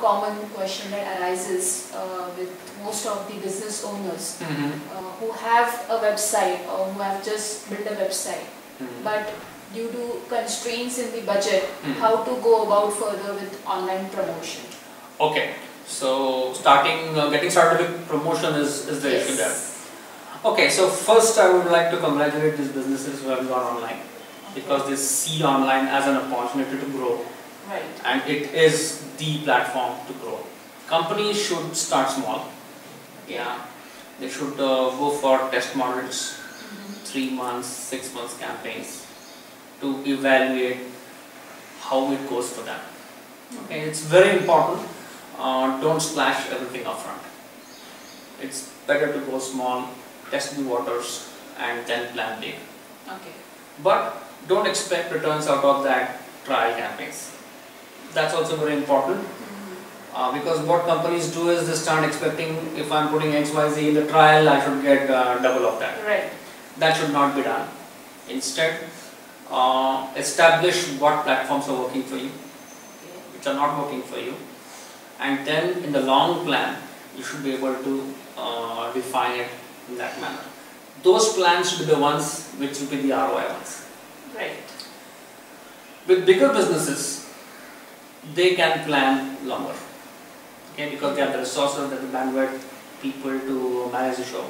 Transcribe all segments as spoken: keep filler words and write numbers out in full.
common question that arises uh, with most of the business owners mm-hmm. uh, who have a website or who have just built a website, mm-hmm. but due to constraints in the budget, mm-hmm. how to go about further with online promotion. Okay, so starting, uh, getting started with promotion is, is the yes. issue there. Okay, so first I would like to congratulate these businesses who have gone online okay. because they see online as an opportunity to grow. Right. And it is the platform to grow. Companies should start small. Yeah, they should uh, go for test models, mm-hmm. three months, six months campaigns to evaluate how it goes for them. Okay, it's very important. Uh, don't splash everything upfront. It's better to go small, test the waters, and then plan big. Okay. But don't expect returns out of that trial campaigns. That's also very important uh, because what companies do is they start expecting if I'm putting X Y Z in the trial, I should get uh, double of that. Right. That should not be done. Instead, uh, establish what platforms are working for you, which are not working for you, and then in the long plan, you should be able to uh, define it in that manner. Those plans should be the ones which will be the R O I ones. Right. With bigger businesses, they can plan longer, okay, because they have the resources, they have the bandwidth, people to manage the show.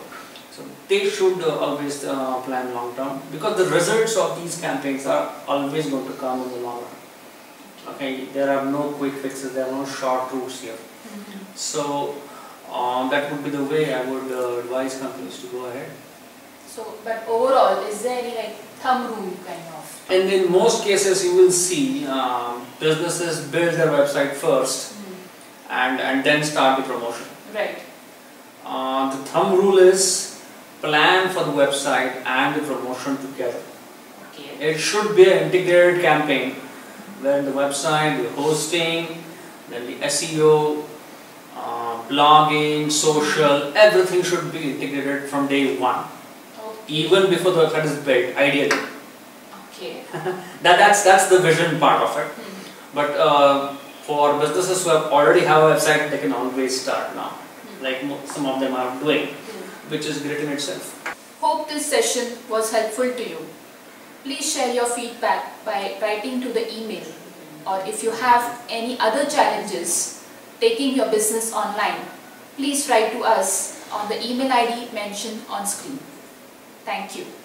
So they should uh, always uh, plan long term because the results of these campaigns are always going to come in the long run. Okay, there are no quick fixes, there are no short routes here. Mm-hmm. So uh, that would be the way I would uh, advise companies to go ahead. So, but overall, is there any like thumb rule kind of? And in most cases, you will see um, businesses build their website first, mm. and and then start the promotion. Right. Uh, the thumb rule is plan for the website and the promotion together. Okay. It should be an integrated campaign, where the website, the hosting, then the S E O, uh, blogging, social, everything should be integrated from day one. Even before the website is built, ideally. Okay. that, that's, that's the vision part of it. Mm-hmm. But uh, for businesses who have already have a website, they can always start now, mm-hmm. like some of them are doing, mm-hmm. which is great in itself. Hope this session was helpful to you. Please share your feedback by writing to the email. Or if you have any other challenges taking your business online, please write to us on the email I D mentioned on screen. Thank you.